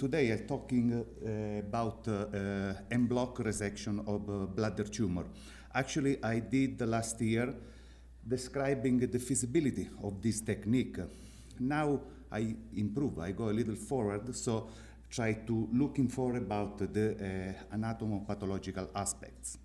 Today I'm talking about en bloc resection of bladder tumor. Actually, I did last year describing the feasibility of this technique. Now I improve, I go a little forward, so try to looking for about the anatomopathological aspects.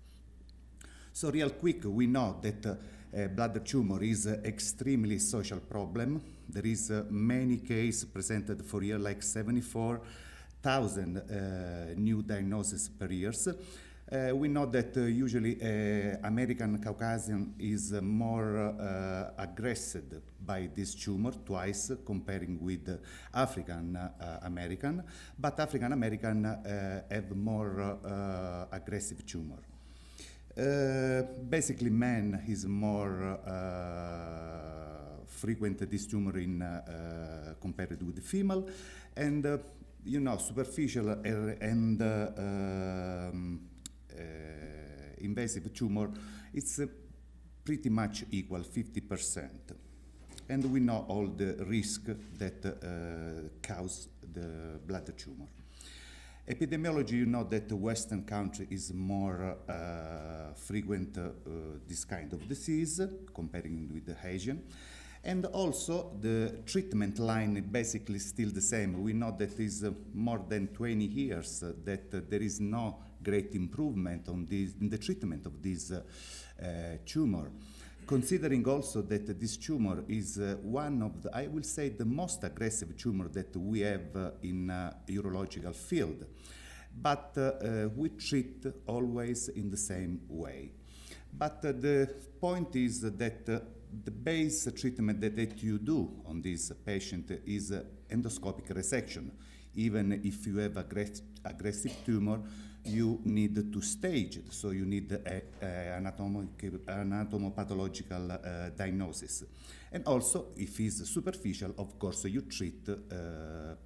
So real quick, we know that bladder tumor is an extremely social problem. There is many cases presented for year, like 74,000 new diagnoses per year. We know that usually American Caucasian is more aggressed by this tumor, twice comparing with African American, but African American have more aggressive tumor. Basically, men is more frequent this tumor in compared with the female, and you know, superficial and invasive tumor, it's pretty much equal, 50%. And we know all the risk that cause the bladder tumor. Epidemiology, you know that the Western country is more frequent this kind of disease, comparing with the Asian. And also the treatment line basically still the same. We know that it's more than 20 years that there is no great improvement on this, in the treatment of this tumor. Considering also that this tumor is one of the, I will say, the most aggressive tumor that we have in urological field. But we treat always in the same way. But the point is that the base treatment that you do on this patient is endoscopic resection. Even if you have aggressive tumor, you need to stage it, so you need anatomopathological diagnosis. And also, if it's superficial, of course, you treat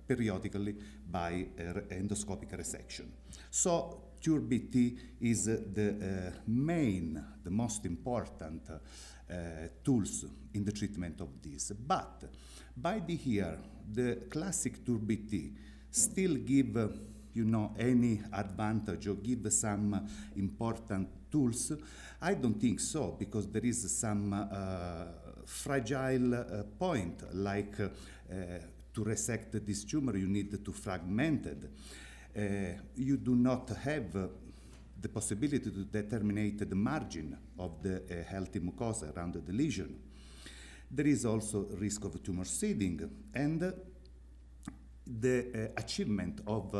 periodically by endoscopic resection. So TURBT is the main, the most important tools in the treatment of this. But by the year, the classic TURBT still give you know, any advantage or give some important tools? I don't think so, because there is some fragile point, like to resect this tumor, you need to fragment it. You do not have the possibility to determine the margin of the healthy mucosa around the lesion. There is also risk of tumor seeding, and the achievement of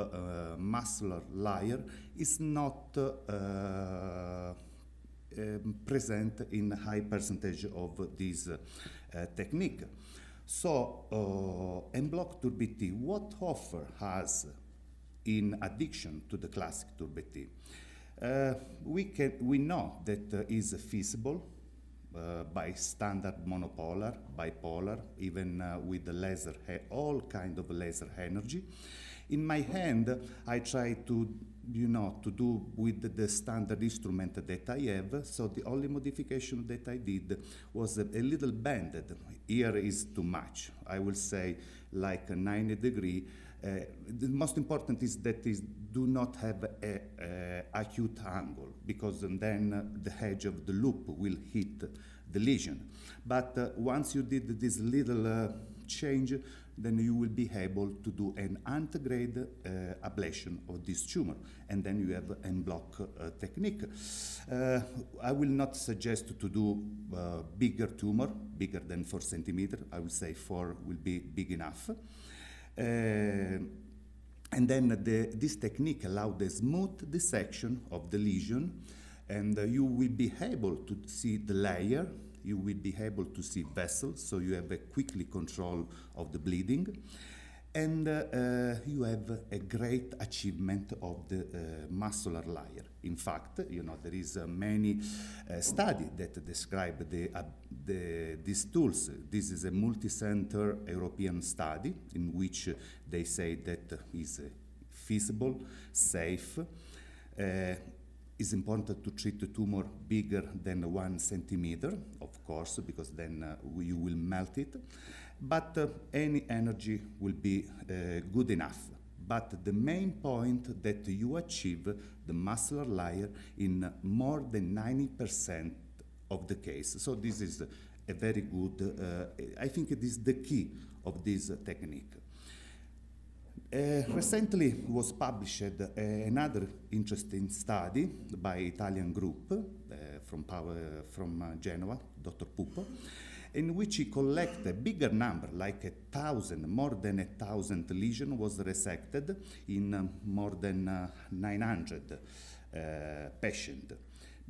muscular layer is not present in high percentage of this technique. So, en bloc TURBT, what Hofer has in addition to the classic TURBT? We know that is feasible by standard monopolar, bipolar, even with the laser, all kind of laser energy. In my hand, I try to, you know, to do with the standard instrument that I have, so the only modification that I did was a little bended. Here is too much, I will say like a 90 degree. The most important is that it do not have an acute angle, because then the edge of the loop will hit the lesion. But once you did this little change, then you will be able to do an antegrade ablation of this tumor, and then you have en bloc technique. I will not suggest to do bigger tumor, bigger than 4 centimeters. I will say 4 will be big enough. And then this technique allowed a smooth dissection of the lesion, and you will be able to see the layer, you will be able to see vessels, so you have a quickly control of the bleeding, and you have a great achievement of the muscular layer. In fact, you know, there is many studies that describe these tools. This is a multi-center European study in which they say that is feasible, safe. It's important to treat the tumor bigger than 1 centimeter, of course, because then you will melt it. But any energy will be good enough. but the main point that you achieve the muscular layer in more than 90% of the case. So this is a very good, I think it is the key of this technique. Recently was published another interesting study by Italian group from Genoa, Dr. Pupo, in which he collected a bigger number, like 1,000, more than 1,000 lesions was resected in more than 900 patients.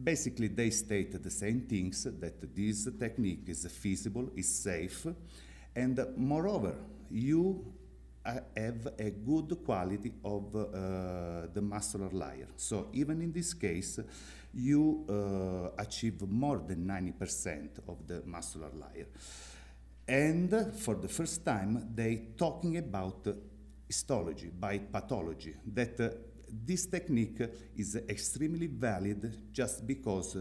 Basically, they stated the same things, that this technique is feasible, is safe, and moreover, you have a good quality of the muscular layer. So even in this case, you achieve more than 90% of the muscular layer. And for the first time, they talking about histology by pathology, that this technique is extremely valid just because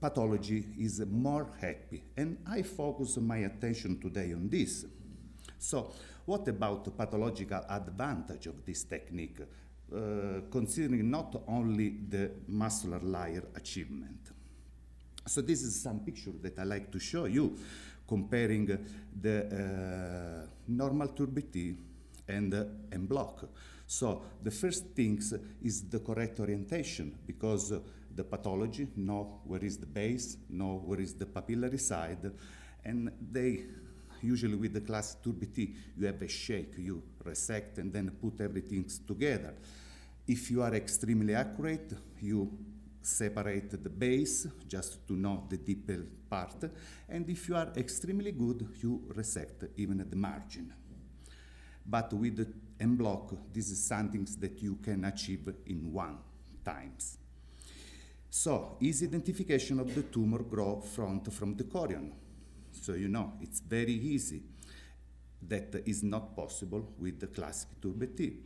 pathology is more happy. And I focus my attention today on this. So what about the pathological advantage of this technique, considering not only the muscular layer achievement? So this is some picture that I like to show you, comparing the normal TURBT and en bloc. So the first thing is the correct orientation, because the pathology know where is the base, know where is the papillary side, and they usually with the class TURBT, you have a shake, you resect, and then put everything together. If you are extremely accurate, you separate the base, just to know the deeper part, and if you are extremely good, you resect even at the margin. But with the en bloc, this is something that you can achieve in one times. So, easy identification of the tumor growth front from the chorion. So you know, it's very easy. That is not possible with the classic TURBT.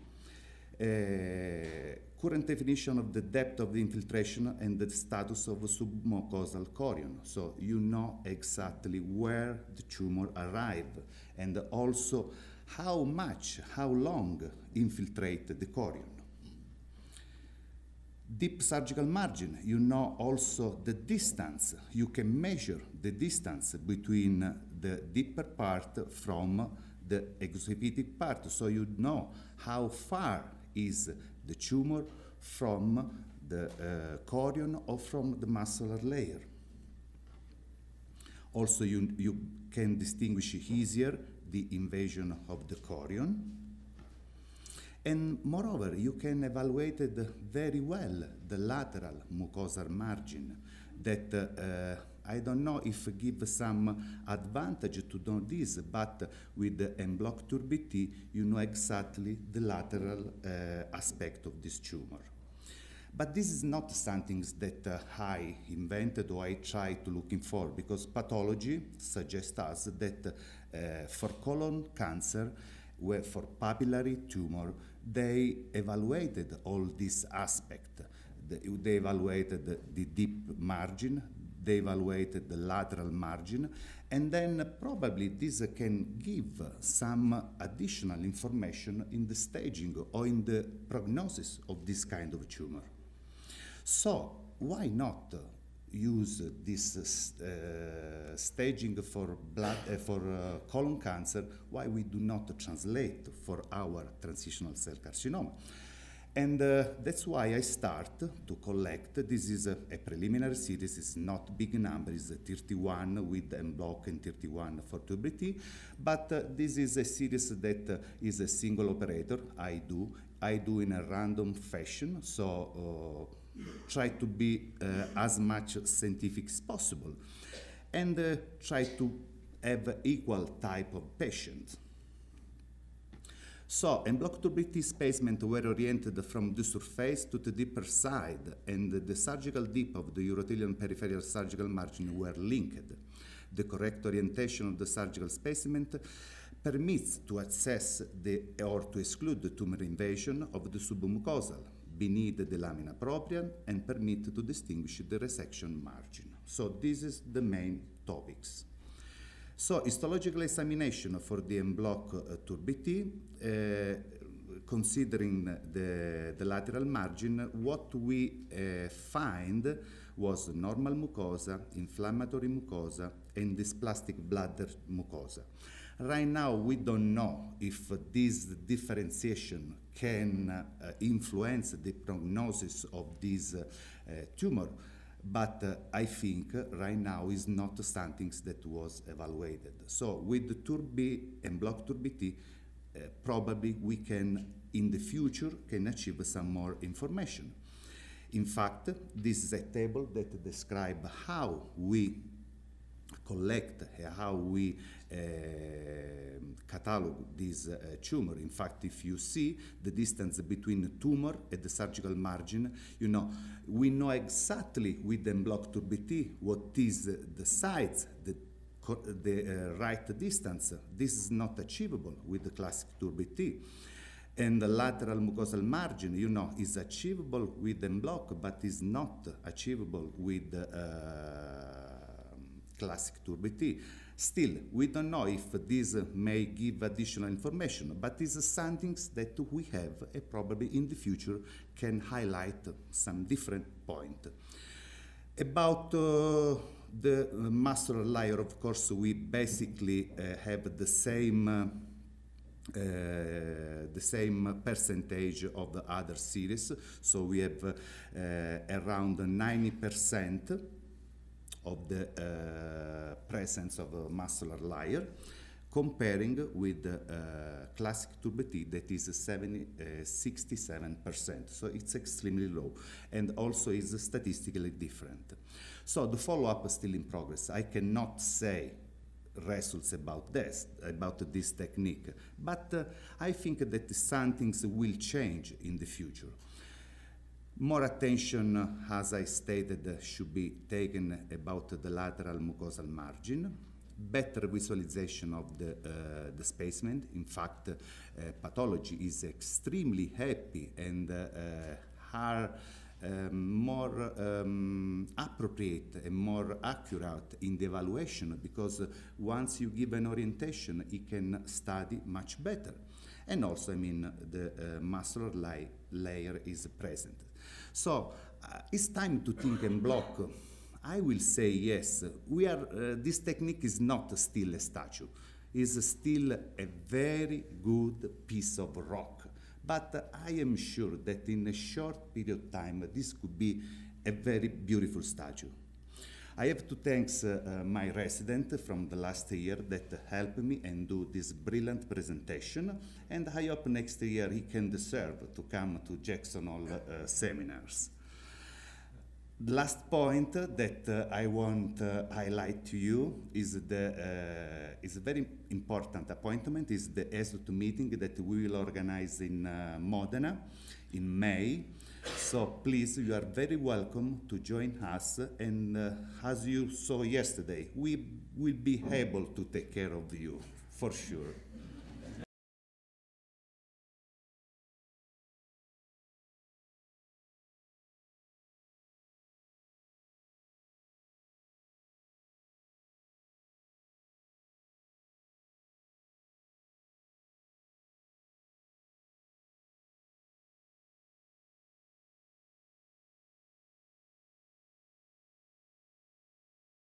Current definition of the depth of the infiltration and the status of submucosal chorion. So you know exactly where the tumor arrived and also how much, how long infiltrate the chorion. Deep surgical margin, you know also the distance. You can measure the distance between the deeper part from the exudative part, so you know how far is the tumor from the chorion or from the muscular layer. Also, you can distinguish easier the invasion of the chorion. And moreover, you can evaluate very well the lateral mucosal margin that I don't know if give some advantage to do this, but with the en bloc TURBT, you know exactly the lateral aspect of this tumor. But this is not something that I invented or I try to looking for, because pathology suggests us that for colon cancer, where for papillary tumor, they evaluated all this aspect. They evaluated the deep margin, they evaluated the lateral margin, and then probably this can give some additional information in the staging or in the prognosis of this kind of tumor. So why not use this staging for blood colon cancer? Why we do not translate for our transitional cell carcinoma? And that's why I start to collect. This is a preliminary series. It's not big number. It's 31 with en bloc and 31 for TURBT. But this is a series that is a single operator. I do in a random fashion. So. Try to be as much scientific as possible, and try to have equal type of patients. So, en bloc TURBT spacement were oriented from the surface to the deeper side, and the surgical depth of the urothelial peripheral surgical margin were linked. The correct orientation of the surgical specimen permits to assess or to exclude the tumor invasion of the submucosal, beneath the lamina propria, and permit to distinguish the resection margin. So this is the main topics. So histological examination for the en bloc TURBT considering the lateral margin, what we find was normal mucosa, inflammatory mucosa, and dysplastic bladder mucosa. Right now, we don't know if this differentiation can influence the prognosis of this tumor, but I think right now is not something that was evaluated. So with the TURBT and bloc TURBT, probably we can, in the future, can achieve some more information. In fact, this is a table that describes how we collect, how we catalog this tumor. In fact, if you see the distance between the tumor and the surgical margin, you know, we know exactly with en bloc TURBT what is the size, the right distance. This is not achievable with the classic TURBT. And the lateral mucosal margin, you know, is achievable with en bloc, but is not achievable with classic TURBT. Still, we don't know if this may give additional information, but it's something that we have and probably in the future can highlight some different point. About the muscular layer, of course, we basically have the same percentage of the other series, so we have around 90% of the presence of a muscular layer, comparing with classic TURBT that is 67%, so it's extremely low, and also is statistically different. So the follow-up is still in progress. I cannot say results about this technique, but I think that some things will change in the future. More attention, as I stated, should be taken about the lateral mucosal margin, better visualization of the spacement. In fact, pathology is extremely happy and are more appropriate and more accurate in the evaluation, because once you give an orientation, it can study much better. And also, I mean, the muscular layer is present. So it's time to think en bloc. I will say yes. We are. This technique is not still a statue. It's still a very good piece of rock. But I am sure that in a short period of time, this could be a very beautiful statue. I have to thank my resident from the last year that helped me and do this brilliant presentation, and I hope next year he can deserve to come to Jackson Hole seminars. The last point that I want to highlight to you is a very important appointment, is the ESOT meeting that we will organize in Modena in May. So please, you are very welcome to join us, and as you saw yesterday, we will be able to take care of you for sure.